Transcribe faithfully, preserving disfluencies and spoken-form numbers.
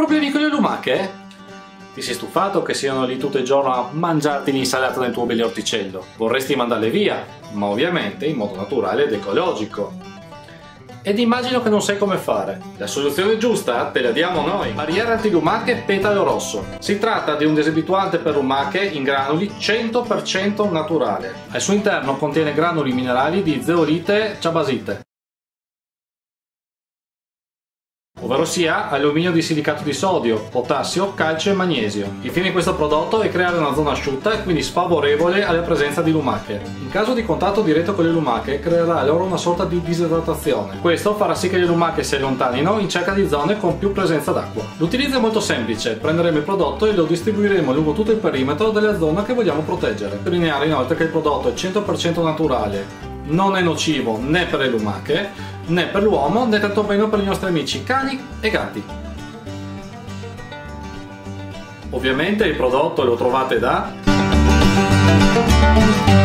Problemi con le lumache? Ti sei stufato che siano lì tutto il giorno a mangiarti l'insalata nel tuo bel orticello? Vorresti mandarle via, ma ovviamente in modo naturale ed ecologico. Ed immagino che non sai come fare. La soluzione giusta te la diamo noi. Barriera anti-lumache petalo rosso. Si tratta di un disabituante per lumache in granuli cento per cento naturale. Al suo interno contiene granuli minerali di zeolite ciabasite, ovvero sia alluminio di silicato di sodio, potassio, calcio e magnesio. Il fine di questo prodotto è creare una zona asciutta e quindi sfavorevole alla presenza di lumache. In caso di contatto diretto con le lumache creerà loro una sorta di disidratazione. Questo farà sì che le lumache si allontanino in cerca di zone con più presenza d'acqua. L'utilizzo è molto semplice, prenderemo il prodotto e lo distribuiremo lungo tutto il perimetro della zona che vogliamo proteggere. Sottolineare inoltre che il prodotto è cento per cento naturale, non è nocivo né per le lumache, né per l'uomo, né tantomeno per i nostri amici cani e gatti. Ovviamente il prodotto lo trovate da...